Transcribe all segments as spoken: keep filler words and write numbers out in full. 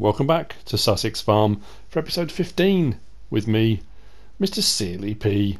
Welcome back to Sussex Farm for episode fifteen with me, Mister Sealyp.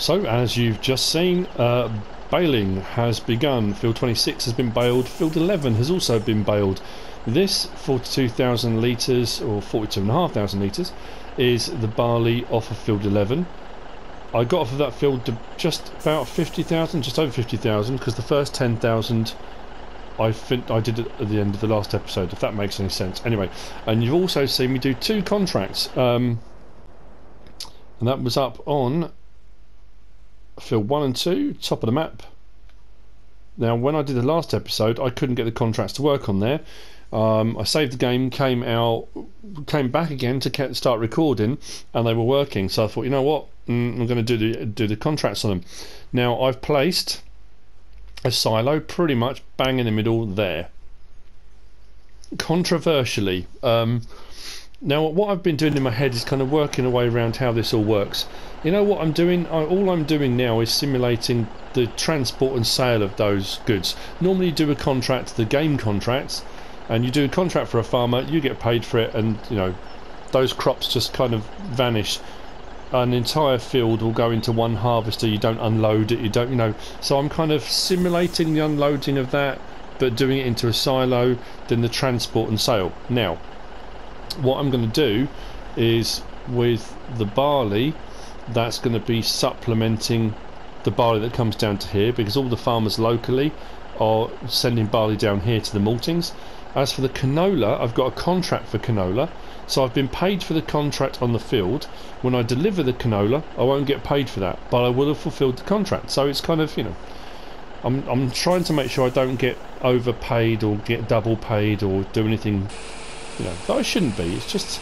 So, as you've just seen, uh, baling has begun. Field twenty-six has been baled. Field eleven has also been baled. This forty-two thousand litres, or forty-two thousand five hundred litres, is the barley off of field eleven. I got off of that field to just about fifty thousand, just over fifty thousand, because the first ten thousand I think I did it at the end of the last episode, if that makes any sense. Anyway, and you've also seen me do two contracts, um, and that was up on field one and two, top of the map. Now, when I did the last episode, I couldn't get the contracts to work on there. Um, I saved the game, came out, came back again to start recording, and they were working. So I thought, you know what, mm, I'm going to do the do the contracts on them. Now I've placed a silo pretty much bang in the middle there. Controversially, um, now what I've been doing in my head is kind of working a way around how this all works. You know what I'm doing? I, all I'm doing now is simulating the transport and sale of those goods. Normally you do a contract, the game contracts, and you do a contract for a farmer, you get paid for it, and you know, those crops just kind of vanish. An entire field will go into one harvester, you don't unload it, you don't, you know. So I'm kind of simulating the unloading of that, but doing it into a silo, then the transport and sale. Now, what I'm going to do is with the barley, that's going to be supplementing the barley that comes down to here, because all the farmers locally are sending barley down here to the maltings. As for the canola, I've got a contract for canola, so I've been paid for the contract on the field. When I deliver the canola, I won't get paid for that, but I will have fulfilled the contract. So it's kind of, you know, I'm, I'm trying to make sure I don't get overpaid or get double paid or do anything, you know, that I shouldn't be. It's just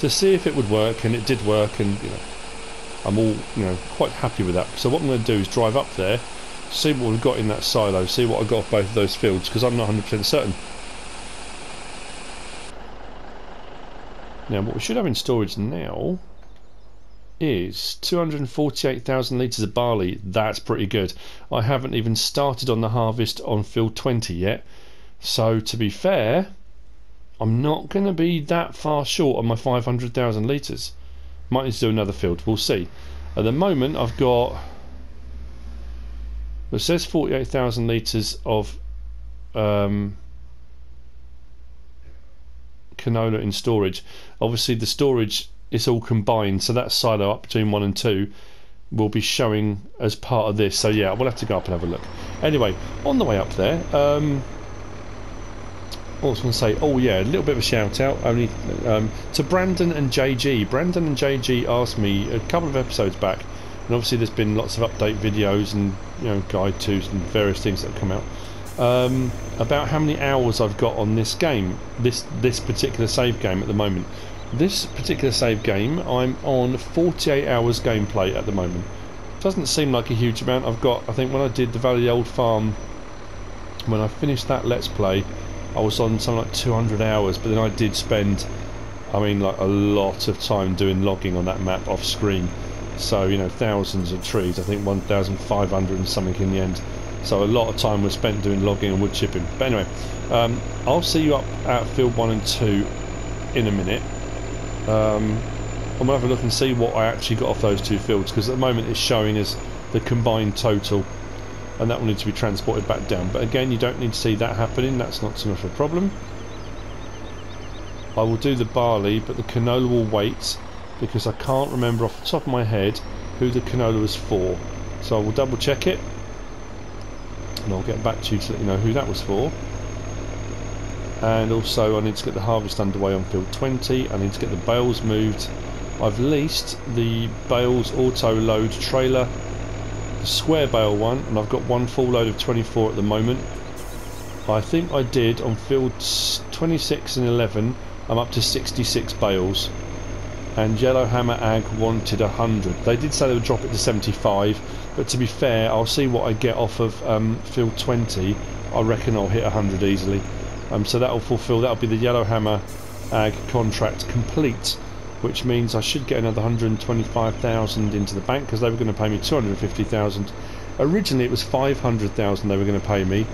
to see if it would work, and it did work, and you know, I'm all, you know, quite happy with that. So what I'm going to do is drive up there, see what we've got in that silo, see what I've got off both of those fields, because I'm not one hundred percent certain. Now, what we should have in storage now is two hundred forty-eight thousand litres of barley. That's pretty good. I haven't even started on the harvest on field twenty yet. So, to be fair, I'm not going to be that far short on my five hundred thousand litres. Might need to do another field. We'll see. At the moment, I've got... It says forty-eight thousand litres of um, canola in storage. Obviously, the storage is all combined, so that silo up between one and two will be showing as part of this. So, yeah, we'll have to go up and have a look. Anyway, on the way up there... Um, I was going to say, oh yeah, a little bit of a shout out only um, to Brandon and J G. Brandon and J G asked me a couple of episodes back, and obviously there's been lots of update videos and, you know, guide tos and various things that have come out um, about how many hours I've got on this game, this this particular save game at the moment. This particular save game, I'm on forty-eight hours gameplay at the moment. Doesn't seem like a huge amount. I've got, I think when I did the Valley Old Farm, when I finished that Let's Play, I was on something like two hundred hours, but then I did spend, I mean, like a lot of time doing logging on that map off screen. So, you know, thousands of trees, I think one thousand five hundred and something in the end. So a lot of time was spent doing logging and wood chipping. But anyway, um, I'll see you up at field one and two in a minute. Um, I'm going to have a look and see what I actually got off those two fields, because at the moment it's showing us the combined total. And that will need to be transported back down, but again, you don't need to see that happening. That's not so much of a problem. I will do the barley, but the canola will wait, because I can't remember off the top of my head who the canola was for, so I will double check it and I'll get back to you to let you know who that was for. And also I need to get the harvest underway on field twenty. I need to get the bales moved. I've leased the bales auto load trailer, square bale one, and I've got one full load of twenty-four at the moment. I think I did on fields twenty-six and eleven. I'm up to sixty-six bales, and Yellowhammer A G wanted one hundred. They did say they would drop it to seventy-five, but to be fair, I'll see what I get off of um, field twenty. I reckon I'll hit one hundred easily, um, so that'll fulfill, that'll be the Yellowhammer A G contract complete, which means I should get another one hundred twenty-five thousand into the bank, because they were going to pay me two hundred fifty thousand. Originally it was five hundred thousand they were going to pay me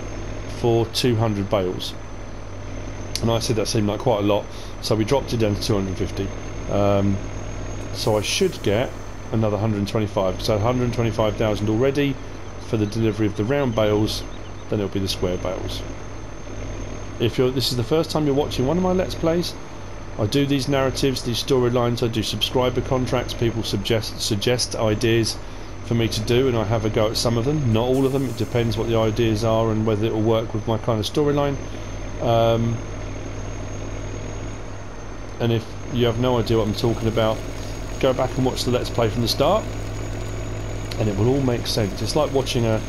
for two hundred bales, and I said that seemed like quite a lot, so we dropped it down to two hundred fifty. Um, so I should get another one hundred twenty-five, so one hundred twenty-five thousand already for the delivery of the round bales. Then it'll be the square bales. If you're, this is the first time you're watching one of my Let's Plays, I do these narratives, these storylines, I do subscriber contracts, people suggest suggest ideas for me to do, and I have a go at some of them, not all of them. It depends what the ideas are and whether it will work with my kind of storyline. Um, and if you have no idea what I'm talking about, go back and watch the Let's Play from the start, and it will all make sense. It's like watching a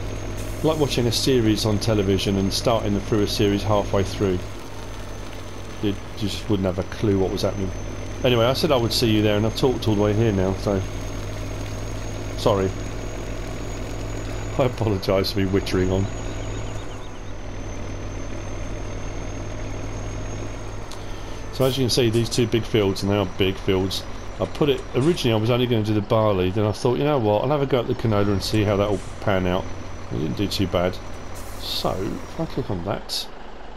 like watching a series on television and starting through a series halfway through. You just wouldn't have a clue what was happening. Anyway, I said I would see you there, and I've talked all the way here now, so sorry. I apologise for me wittering on. So as you can see, these two big fields, and they are big fields. I put it, originally I was only going to do the barley, then I thought, you know what, I'll have a go at the canola and see how that will pan out. It didn't do too bad. So, if I click on that,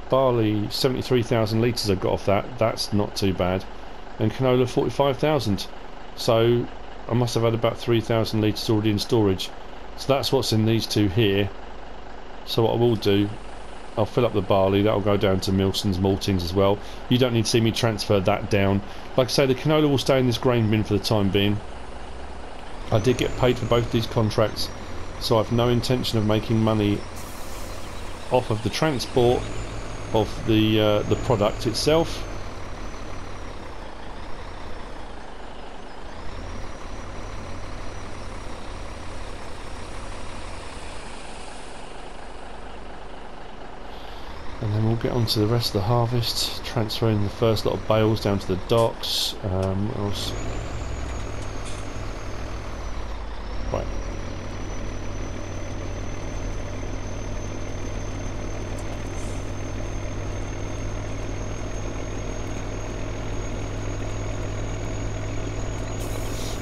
barley seventy-three thousand litres I've got off that, that's not too bad, and canola forty-five thousand, so I must have had about three thousand litres already in storage. So that's what's in these two here. So what I will do, I'll fill up the barley, that'll go down to Milson's Maltings as well. You don't need to see me transfer that down. Like I say, the canola will stay in this grain bin for the time being. I did get paid for both these contracts, so I've no intention of making money off of the transport of the uh, the product itself. And then we'll get on to the rest of the harvest, transferring the first lot of bales down to the docks. Um, what else?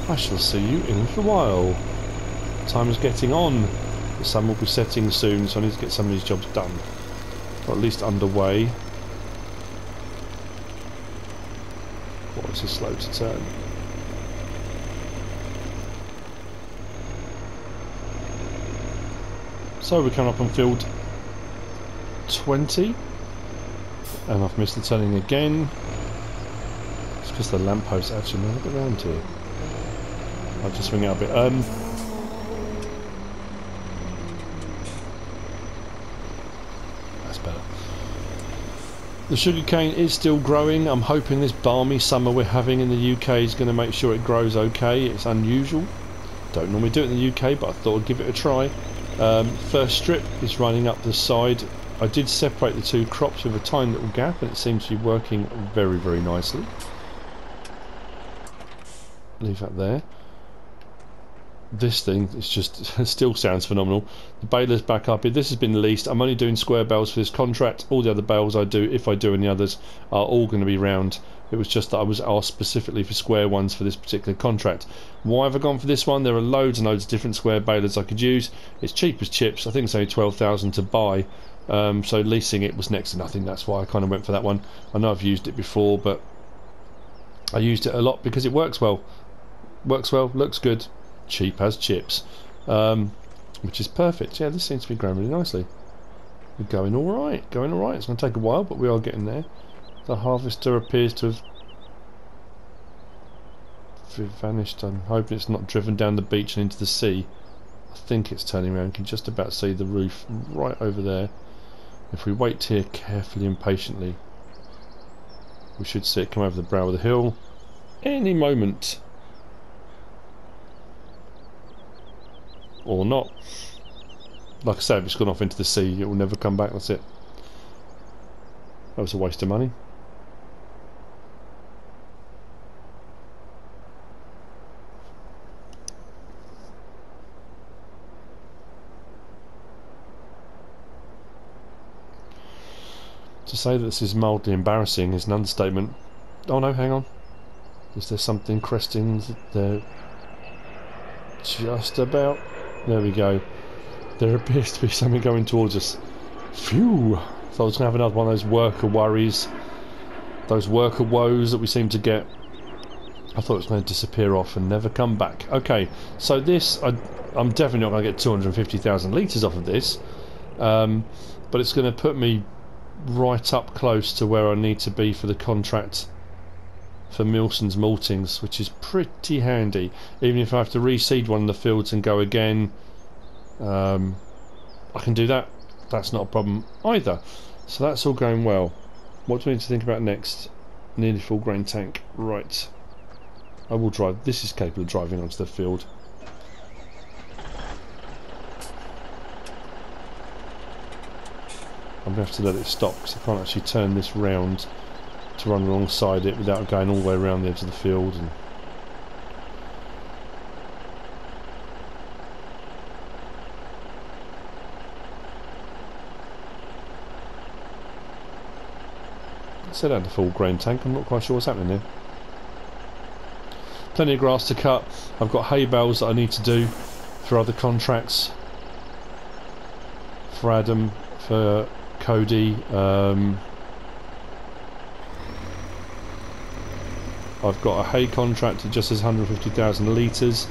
I shall see you in a little while. Time is getting on. The sun will be setting soon, so I need to get some of these jobs done. Or at least underway. What is this slow to turn? So we're coming up on field twenty. And I've missed the turning again. It's because the lamppost actually made it around here. I'll just swing out a bit. Um, that's better. The sugarcane is still growing. I'm hoping this balmy summer we're having in the U K is going to make sure it grows okay. It's unusual. Don't normally do it in the U K, but I thought I'd give it a try. Um, first strip is running up the side. I did separate the two crops with a tiny little gap, and it seems to be working very, very nicely. Leave that there. This thing, it's just still sounds phenomenal. The baler's back up here. This has been leased. I'm only doing square bales for this contract. All the other bales I do, if I do any others, are all going to be round. It was just that I was asked specifically for square ones for this particular contract. Why have I gone for this one? There are loads and loads of different square balers I could use. It's cheap as chips. I think it's only twelve thousand dollars to buy. Um, so leasing it was next to nothing. That's why I kind of went for that one. I know I've used it before, but I used it a lot because it works well. Works well, looks good. Cheap as chips, um, which is perfect. Yeah, this seems to be growing really nicely. We're going alright, going alright. It's going to take a while, but we are getting there. The harvester appears to have vanished. I'm hoping it's not driven down the beach and into the sea. I think it's turning around. You can just about see the roof right over there. If we wait here carefully and patiently, we should see it come over the brow of the hill any moment. Or not. Like I said, if it's gone off into the sea, it will never come back, that's it. That was a waste of money. To say that this is mildly embarrassing is an understatement. Oh no, hang on. Is there something cresting there? Just about. There we go. There appears to be something going towards us. Phew! So I was going to have another one of those worker worries. Those worker woes that we seem to get. I thought it was going to disappear off and never come back. Okay, so this, I, I'm definitely not going to get two hundred fifty thousand litres off of this. Um, but it's going to put me right up close to where I need to be for the contract for Milson's Maltings, which is pretty handy. Even if I have to reseed one of the fields and go again, um, I can do that. That's not a problem either. So that's all going well. What do we need to think about next? Nearly full grain tank. Right. I will drive. This is capable of driving onto the field. I'm going to have to let it stop because I can't actually turn this round to run alongside it without going all the way around the edge of the field. And I said I had a full grain tank. I'm not quite sure what's happening here. Plenty of grass to cut. I've got hay bales that I need to do for other contracts, for Adam, for Cody. um I've got a hay contract that just says one hundred fifty thousand litres.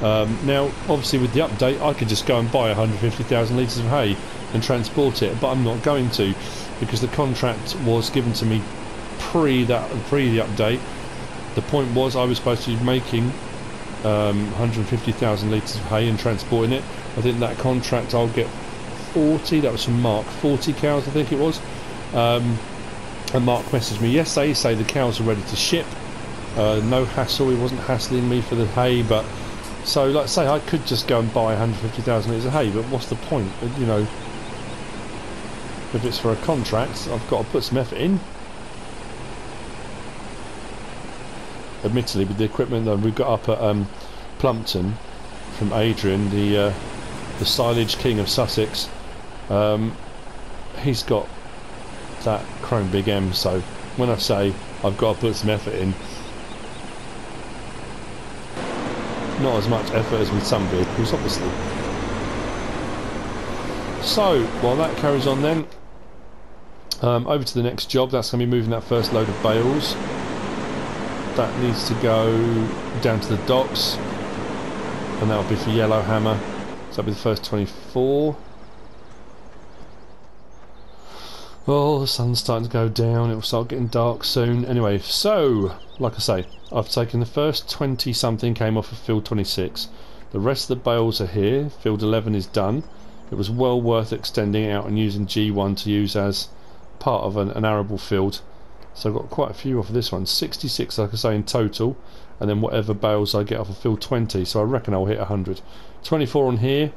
Um, now, obviously with the update, I could just go and buy one hundred fifty thousand litres of hay and transport it, but I'm not going to, because the contract was given to me pre that pre the update. The point was I was supposed to be making um, one hundred fifty thousand litres of hay and transporting it. I think that contract I'll get forty, that was from Mark, forty cows I think it was. Um, and Mark messaged me yesterday, say the cows are ready to ship. Uh, no hassle, he wasn't hassling me for the hay, but so like I say, I could just go and buy one hundred fifty thousand litres of hay, but what's the point? You know, if it's for a contract, I've got to put some effort in. Admittedly, with the equipment that we got up at um, Plumpton from Adrian, the uh, the silage king of Sussex, um, he's got that chrome big M, so when I say I've got to put some effort in, not as much effort as with some vehicles, obviously. So, while that carries on then, um, over to the next job. That's going to be moving that first load of bales. That needs to go down to the docks, and that'll be for Yellowhammer. So that'll be the first twenty-four. Oh, the sun's starting to go down, it'll start getting dark soon. Anyway, so, like I say, I've taken the first twenty something came off of field twenty-six. The rest of the bales are here, field eleven is done. It was well worth extending it out and using G one to use as part of an, an arable field. So I've got quite a few off of this one, sixty-six like I say in total, and then whatever bales I get off of field twenty, so I reckon I'll hit one hundred. twenty-four on here.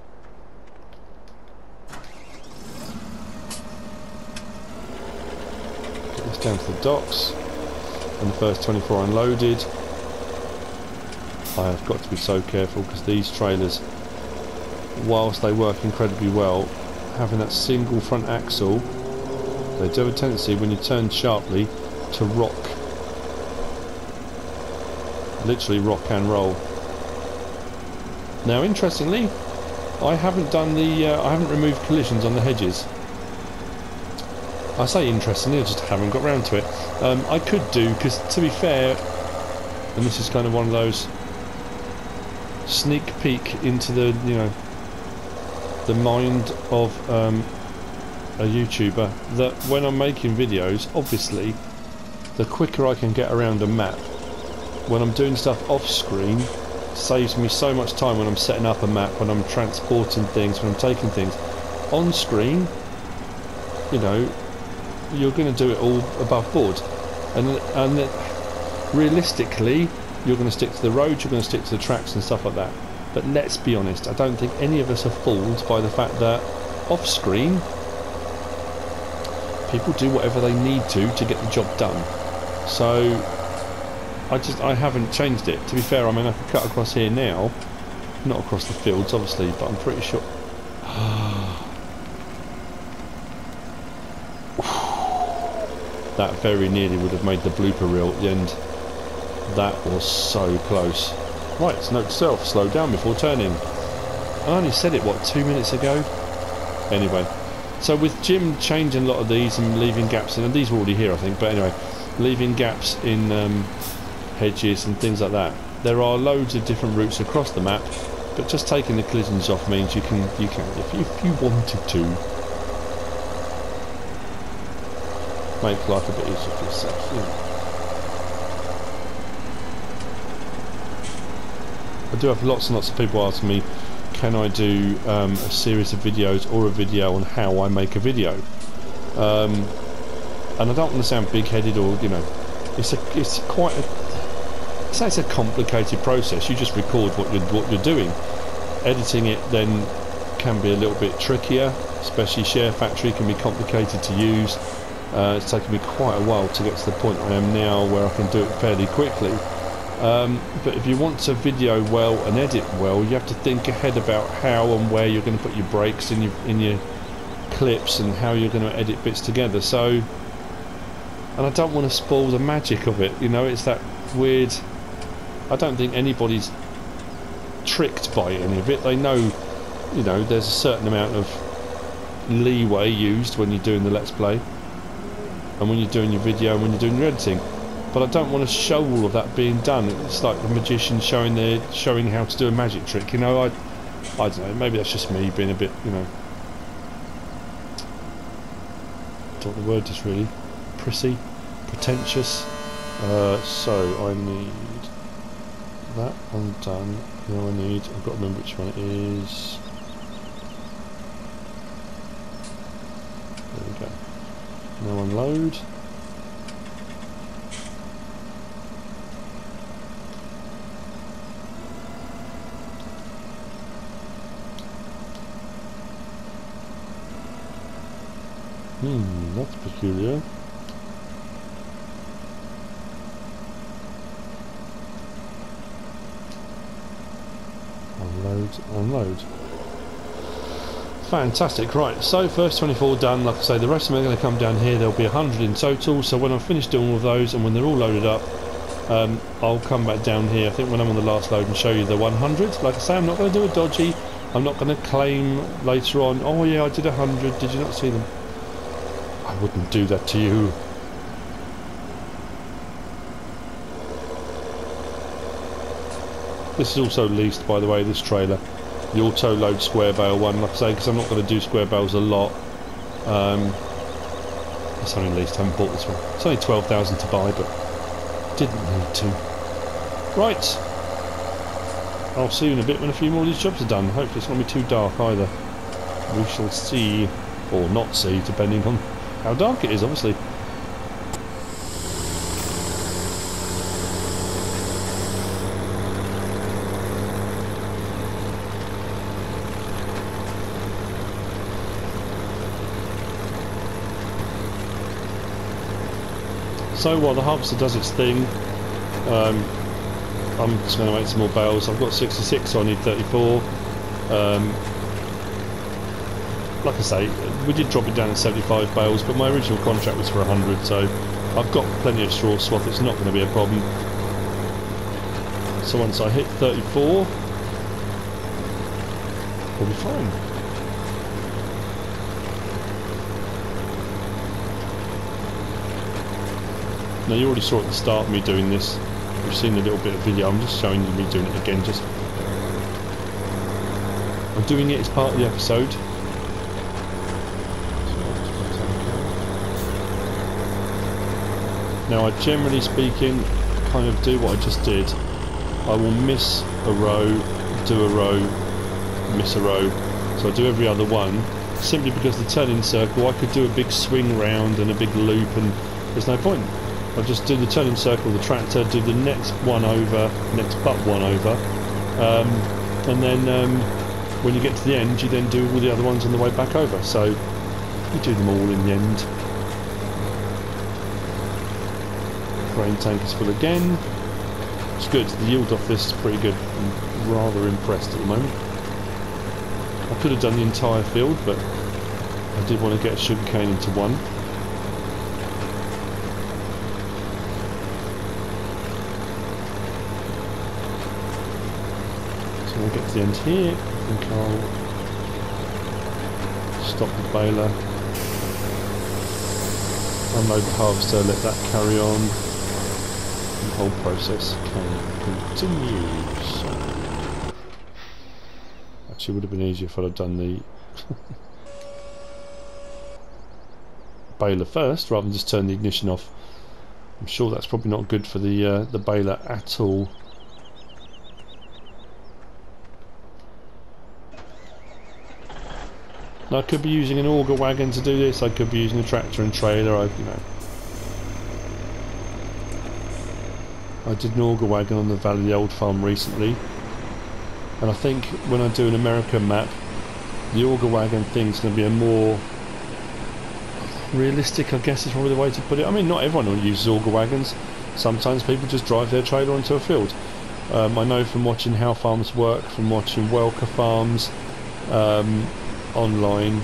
Down to the docks, and the first twenty-four unloaded. I have got to be so careful because these trailers, whilst they work incredibly well, having that single front axle, they do have a tendency when you turn sharply to rock, literally rock and roll. Now, interestingly, I haven't done the, uh, I haven't removed collisions on the hedges. I say interestingly, I just haven't got round to it. Um, I could do, because to be fair, and this is kind of one of those sneak peek into the, you know, the mind of um, a YouTuber, that when I'm making videos, obviously, the quicker I can get around a map, when I'm doing stuff off screen, saves me so much time when I'm setting up a map, when I'm transporting things, when I'm taking things. On screen, you know, you're going to do it all above board, and and realistically you're going to stick to the roads, you're going to stick to the tracks and stuff like that. But let's be honest, I don't think any of us are fooled by the fact that off screen people do whatever they need to to get the job done. So I just I haven't changed it, to be fair. I mean, I could cut across here now, not across the fields obviously, but I'm pretty sure that very nearly would have made the blooper reel at the end. That was so close. Right, it's note to self, slow down before turning. I only said it, what, two minutes ago? Anyway, so with Jim changing a lot of these and leaving gaps in, and these were already here I think, but anyway, leaving gaps in um, hedges and things like that, there are loads of different routes across the map, but just taking the collisions off means you can, you can if, if you wanted to, make life a bit easier for yourself, yeah. I do have lots and lots of people asking me, can I do um, a series of videos or a video on how I make a video? Um, and I don't want to sound big-headed or, you know, it's a, it's quite a, I'd say it's a complicated process. You just record what you're, what you're doing. Editing it then can be a little bit trickier, especially Share Factory can be complicated to use. Uh, it's taken me quite a while to get to the point I am now where I can do it fairly quickly. Um, but if you want to video well and edit well, you have to think ahead about how and where you're going to put your breaks in your, in your clips and how you're going to edit bits together. So, and I don't want to spoil the magic of it, you know, it's that weird... I don't think anybody's tricked by any of it. They know, you know, there's a certain amount of leeway used when you're doing the Let's Play, and when you're doing your video and when you're doing your editing. But I don't want to show all of that being done. It's like the magician showing their, showing how to do a magic trick, you know. I I don't know, maybe that's just me being a bit, you know, don't know the word is really, prissy, pretentious. Uh, so I need that one done. Now I need, I've got to remember which one it is. There we go. Now unload. Hmm, that's peculiar. Unload, unload. Fantastic. Right, so first twenty-four done. Like I say, the rest of them are going to come down here. There'll be one hundred in total, so when I've finished doing all of those and when they're all loaded up, Um, I'll come back down here, I think, when I'm on the last load and show you the one hundred. Like I say, I'm not going to do a dodgy. I'm not going to claim later on, oh yeah, I did one hundred, did you not see them? I wouldn't do that to you. This is also leased, by the way, this trailer. The auto load square bale one, like I say, because I'm not going to do square bales a lot. Um, it's only leased, I haven't bought this one. It's only twelve thousand to buy, but didn't need to. Right. I'll see you in a bit when a few more of these jobs are done. Hopefully it's not going to be too dark either. We shall see, or not see, depending on how dark it is, obviously. So while the harvester does its thing, um, I'm just going to make some more bales. I've got sixty-six, so I need thirty-four. Um, like I say, we did drop it down to seventy-five bales, but my original contract was for one hundred, so I've got plenty of straw swath. It's not going to be a problem. So once I hit thirty-four, we'll be fine. Now you already saw at the start me doing this, you've seen a little bit of video, I'm just showing you me doing it again, just... I'm doing it as part of the episode. Now I generally speaking kind of do what I just did. I will miss a row, do a row, miss a row, so I do every other one, simply because the turning circle I could do a big swing round and a big loop and there's no point. I'll just do the turning circle of the tractor, do the next one over, next but one over, um, and then um, when you get to the end you then do all the other ones on the way back over, so you do them all in the end. Grain tank is full again. It's good, the yield off this is pretty good. I'm rather impressed at the moment. I could have done the entire field, but I did want to get sugarcane into one. We'll get to the end here. I think I'll stop the baler, unload the harvester, let that carry on. The whole process can continue. So. Actually, it would have been easier if I'd have done the baler first, rather than just turn the ignition off. I'm sure that's probably not good for the uh, the baler at all. I could be using an auger wagon to do this, I could be using a tractor and trailer, I, you know. I did an auger wagon on the Valley Old Farm recently, and I think when I do an American map, the auger wagon thing's going to be a more realistic, I guess is probably the way to put it. I mean, not everyone uses auger wagons, sometimes people just drive their trailer onto a field. Um, I know from watching how farms work, from watching Welker Farms, um, online,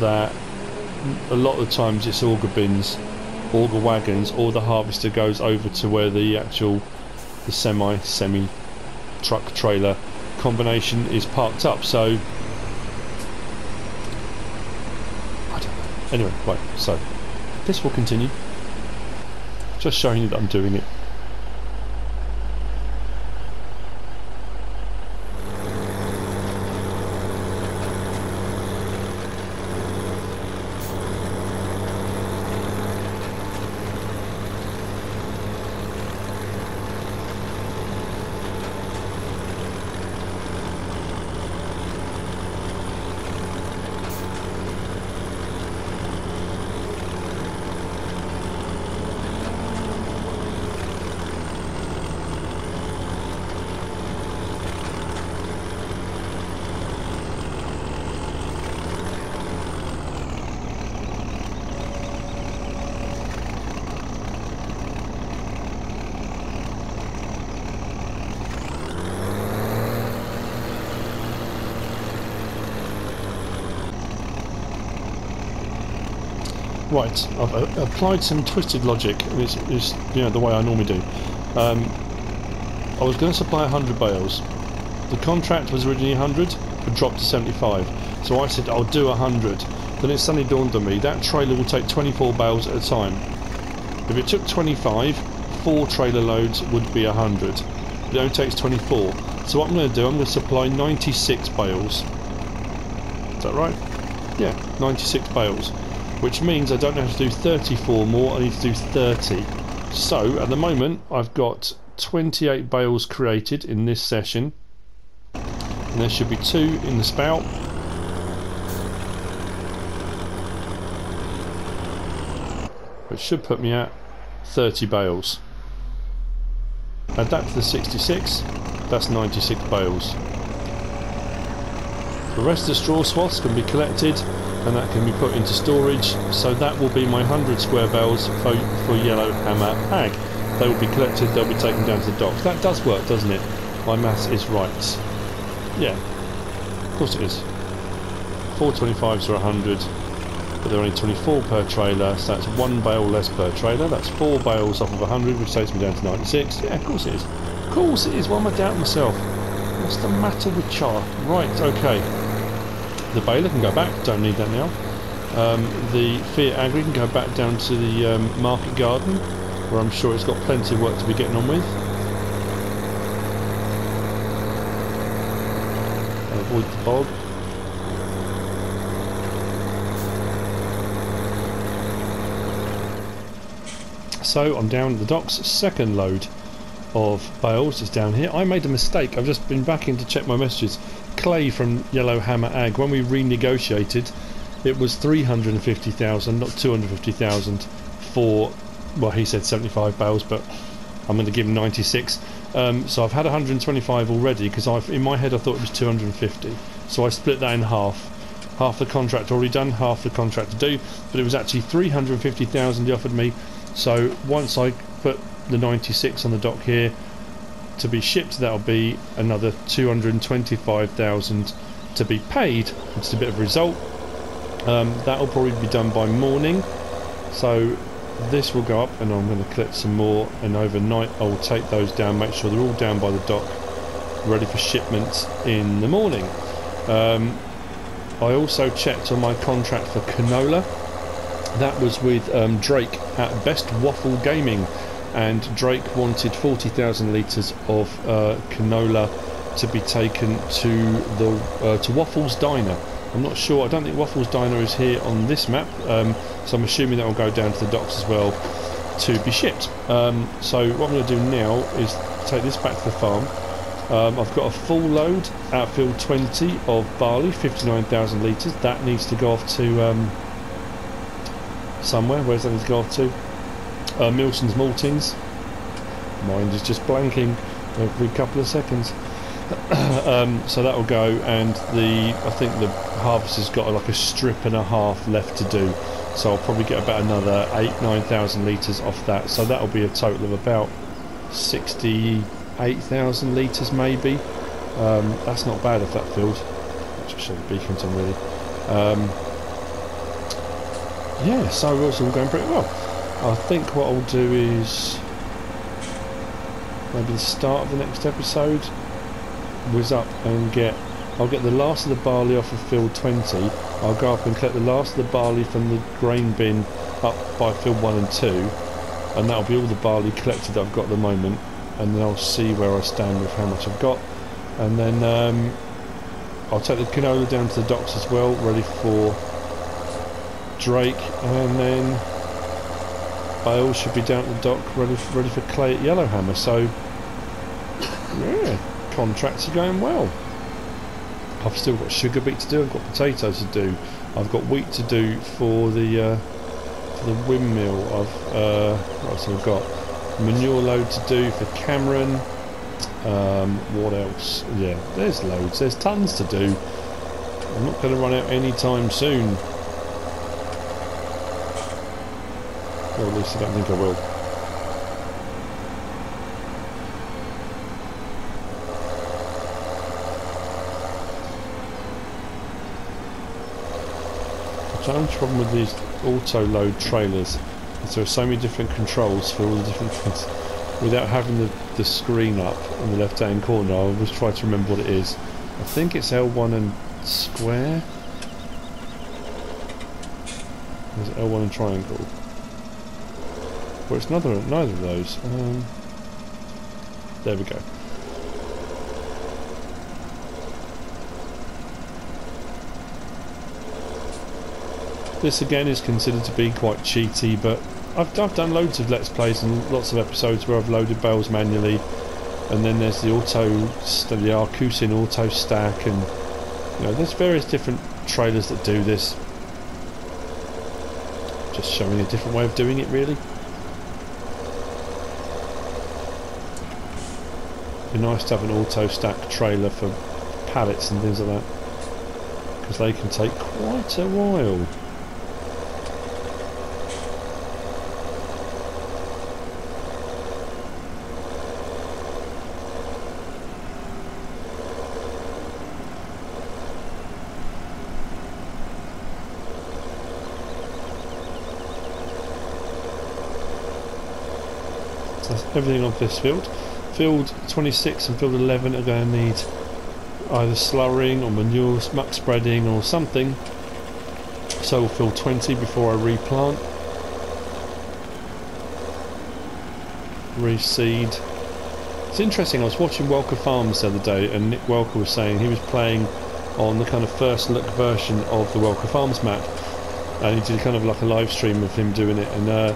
that a lot of the times it's auger bins, auger wagons, or the harvester goes over to where the actual the semi semi truck trailer combination is parked up. So I don't know. Anyway, right, so this will continue, just showing you that I'm doing it. Right, I've uh, applied some twisted logic, which is, you know, the way I normally do. Um, I was going to supply one hundred bales. The contract was originally one hundred, but dropped to seventy-five. So I said, I'll do one hundred. Then it suddenly dawned on me, that trailer will take twenty-four bales at a time. If it took twenty-five, four trailer loads would be one hundred. It only takes twenty-four. So what I'm going to do, I'm going to supply ninety-six bales. Is that right? Yeah, ninety-six bales. Which means I don't have to do thirty-four more, I need to do thirty. So, at the moment, I've got twenty-eight bales created in this session. And there should be two in the spout. Which should put me at thirty bales. Add that to the sixty-six, that's ninety-six bales. The rest of the straw swaths can be collected and that can be put into storage, so that will be my one hundred square bales for, for Yellowhammer A G. They will be collected, they'll be taken down to the docks. That does work, doesn't it? My maths is right. Yeah, of course it is. four twenty-fives are one hundred, but they're only twenty-four per trailer, so that's one bale less per trailer. That's four bales off of one hundred, which takes me down to ninety-six. Yeah, of course it is. Of course it is, why am I doubting myself? What's the matter with char? Right, okay. The baler can go back, don't need that now. Um, the Fiat Agri can go back down to the um, market garden, where I'm sure it's got plenty of work to be getting on with. And avoid the bog. So I'm down at the docks, second load of bales is down here. I made a mistake, I've just been back in to check my messages. Clay from Yellowhammer A G, when we renegotiated, it was three hundred fifty thousand, not two hundred fifty thousand for, well, he said seventy-five bales, but I'm going to give him ninety-six. Um, so I've had one hundred twenty-five already, because I've in my head I thought it was two hundred fifty. So I split that in half. Half the contract already done, half the contract to do, but it was actually three hundred fifty thousand he offered me. So once I put the ninety-six on the dock here to be shipped, that'll be another two hundred twenty-five thousand to be paid, which is a bit of a result. Um, that'll probably be done by morning, so this will go up, and I'm going to collect some more, and overnight I'll take those down, make sure they're all down by the dock ready for shipment in the morning. um, I also checked on my contract for canola. That was with um, Drake at BestWaffle Gaming, and Drake wanted forty thousand litres of uh, canola to be taken to the uh, to Waffle's Diner. I'm not sure, I don't think Waffle's Diner is here on this map, um, so I'm assuming that will go down to the docks as well to be shipped. Um, so what I'm going to do now is take this back to the farm. Um, I've got a full load, outfield twenty of barley, fifty-nine thousand litres. That needs to go off to um, somewhere. Where's that need to go off to? Uh, Milson's Maltings. Mind is just blanking every couple of seconds. um, so that will go, and the I think the harvest has got like a strip and a half left to do. So I'll probably get about another eight, nine thousand litres off that. So that'll be a total of about sixty-eight thousand litres, maybe. Um, that's not bad if that filled. Just show the beacons on really. Um, yeah, so it's all going pretty well. I think what I'll do is maybe the start of the next episode whiz up and get I'll get the last of the barley off of field twenty. I'll go up and collect the last of the barley from the grain bin up by field one and two, and that'll be all the barley collected that I've got at the moment, and then I'll see where I stand with how much I've got, and then um, I'll take the canola down to the docks as well, ready for Drake, and then bales should be down at the dock, ready for, ready for Clay at Yellowhammer. So, yeah, contracts are going well. I've still got sugar beet to do. I've got potatoes to do. I've got wheat to do for the uh, for the windmill. I've uh, what else have I got? Manure load to do for Cameron. Um, what else? Yeah, there's loads. There's tons to do. I'm not going to run out anytime soon. Or at least I don't think I will. I That's the problem with these auto load trailers, is there are so many different controls for all the different things. Without having the, the screen up on the left hand corner, I always try to remember what it is. I think it's L one and square. There's L one and triangle. Well, it's neither, neither of those. Um, there we go. This again is considered to be quite cheaty, but I've, I've done loads of Let's Plays and lots of episodes where I've loaded bales manually, and then there's the auto, the Arcusin auto stack, and you know, there's various different trailers that do this. Just showing a different way of doing it, really. It'd be nice to have an auto stack trailer for pallets and things like that, because they can take quite a while. Everything on this field. Field twenty-six and field eleven are going to need either slurrying or manure, muck spreading or something. So field twenty before I replant. Reseed. It's interesting, I was watching Welker Farms the other day, and Nick Welker was saying he was playing on the kind of first look version of the Welker Farms map, and he did kind of like a live stream of him doing it, and uh,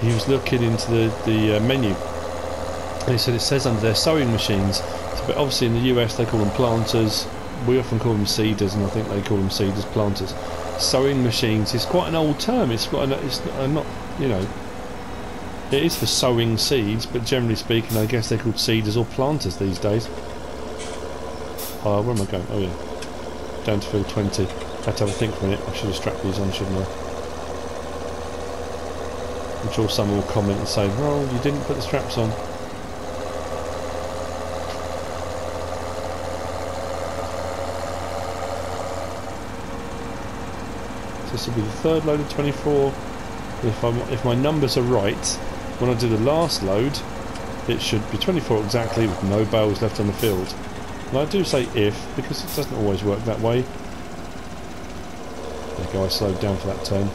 he was looking into the, the uh, menu, and he said it says under there sowing machines, so, but obviously in the U S they call them planters, we often call them seeders, and I think they call them seeders, planters. Sowing machines is quite an old term, it's not, it's not, you know, it is for sowing seeds, but generally speaking I guess they're called seeders or planters these days. Oh, uh, where am I going? Oh yeah, down to field twenty, I had to have a think for a minute, I should have strapped these on, shouldn't I? I'm sure some will comment and say, well, you didn't put the straps on. So this will be the third load of twenty-four. If, I'm, if my numbers are right, when I do the last load, it should be twenty-four exactly with no bales left on the field. And I do say if, because it doesn't always work that way. There you go, I slowed down for that turn.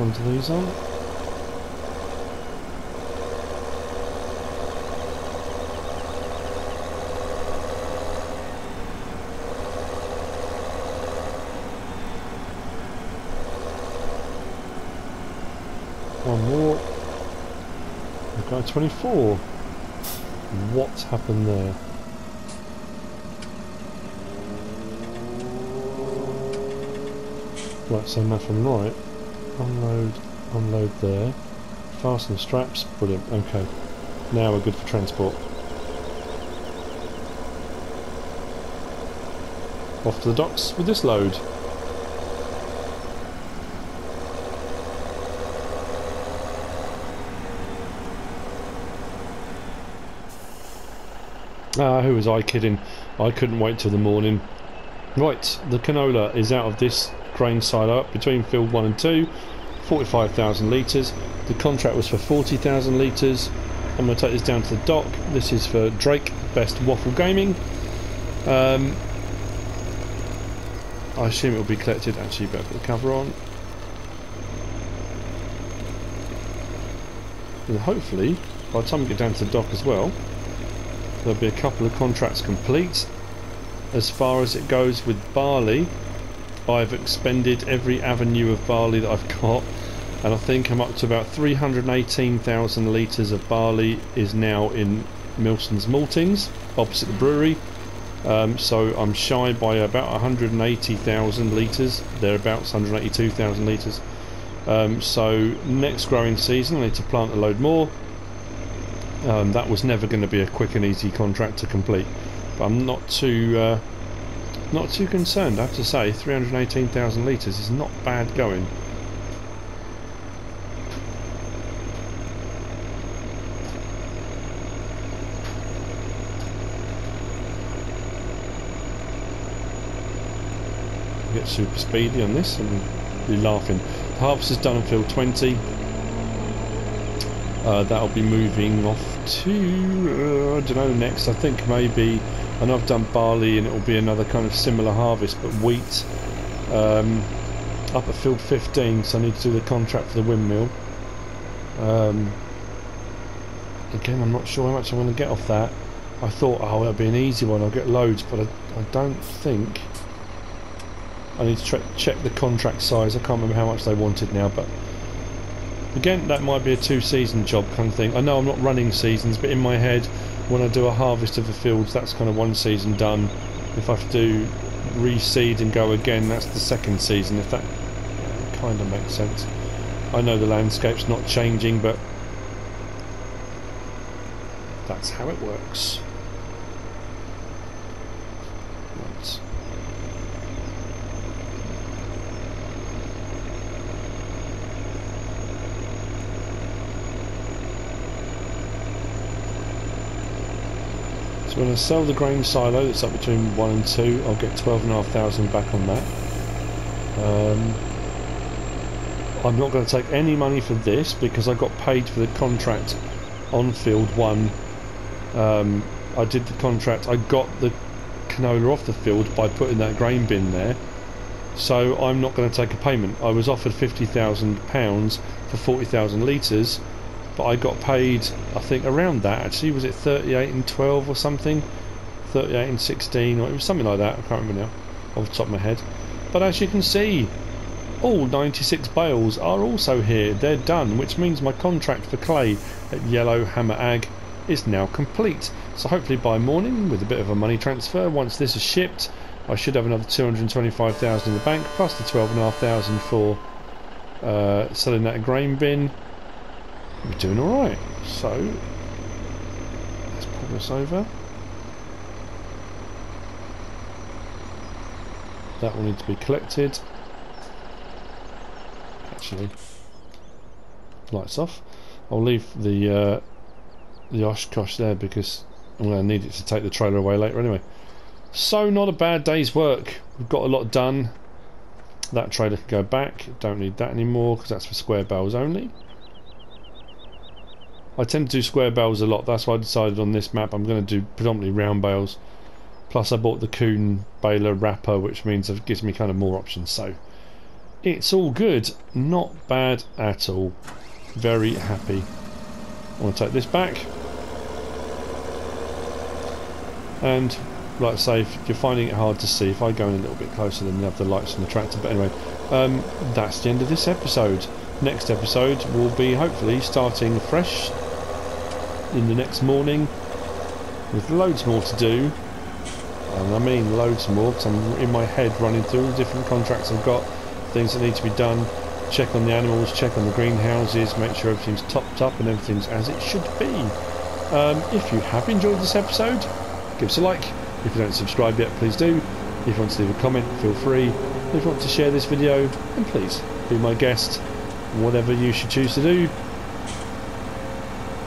One to these on. One more. We've got twenty-four. What happened there? Right, so left from right. Unload, unload there. Fasten the straps. Brilliant. Okay. Now we're good for transport. Off to the docks with this load. Ah, who was I kidding? I couldn't wait till the morning. Right, the canola is out of this grain silo up between field one and two, forty-five thousand litres. The contract was for forty thousand litres. I'm going to take this down to the dock. This is for Drake, BestWaffle Gaming. Um, I assume it will be collected. Actually, you better put the cover on. And hopefully, by the time we get down to the dock as well, there'll be a couple of contracts complete. As far as it goes with barley, I've expended every avenue of barley that I've got, and I think I'm up to about three hundred eighteen thousand litres of barley is now in Milson's Maltings, opposite the brewery. Um, so I'm shy by about one hundred eighty thousand litres, thereabouts one hundred eighty-two thousand litres. Um, so next growing season I need to plant a load more. Um, that was never going to be a quick and easy contract to complete, but I'm not too uh, not too concerned. I have to say, three hundred eighteen thousand litres is not bad going. Get super speedy on this and be laughing. The harvest is done in field twenty. Uh, that'll be moving off to, uh, I don't know, next. I think maybe, I know I've done barley and it'll be another kind of similar harvest, but wheat um, up at field fifteen, so I need to do the contract for the windmill. Um, again, I'm not sure how much I want to get off that. I thought, oh, that'll be an easy one, I'll get loads, but I, I don't think. I need to check the contract size. I can't remember how much they wanted now, but again, that might be a two-season job kind of thing. I know I'm not running seasons, but in my head, when I do a harvest of the fields, that's kind of one season done. If I have to reseed and go again, that's the second season, if that kind of makes sense. I know the landscape's not changing, but that's how it works. Right. So when I sell the grain silo that's up between one and two, I'll get twelve and a half thousand back on that. Um, I'm not going to take any money for this because I got paid for the contract on field one. Um, I did the contract. I got the canola off the field by putting that grain bin there. So I'm not going to take a payment. I was offered fifty thousand pounds for forty thousand litres. But I got paid, I think, around that actually. Was it thirty-eight and twelve or something? thirty-eight and sixteen, or it was something like that. I can't remember now, off the top of my head. But as you can see, all ninety-six bales are also here. They're done, which means my contract for Clay at Yellowhammer A G is now complete. So hopefully by morning, with a bit of a money transfer, once this is shipped, I should have another two hundred twenty-five thousand in the bank, plus the twelve thousand five hundred for uh, selling that grain bin. We're doing alright, so let's pull this over. That will need to be collected. Actually, lights off. I'll leave the uh, the Oshkosh there because I'm going to need it to take the trailer away later anyway. So not a bad day's work. We've got a lot done. That trailer can go back. Don't need that anymore because that's for square bales only. I tend to do square bales a lot, that's why I decided on this map I'm going to do predominantly round bales. Plus I bought the Coon Baler wrapper, which means it gives me kind of more options, so it's all good. Not bad at all. Very happy. I want to take this back. And like I say, if you're finding it hard to see, if I go in a little bit closer then you have the lights on the tractor, but anyway, um, that's the end of this episode. Next episode will be hopefully starting fresh in the next morning with loads more to do, and I mean loads more because I'm in my head running through all the different contracts I've got, things that need to be done, check on the animals, check on the greenhouses, make sure everything's topped up and everything's as it should be. Um, if you have enjoyed this episode, give us a like. If you don't subscribe yet, please do. If you want to leave a comment, feel free. If you want to share this video, then please be my guest, whatever you should choose to do.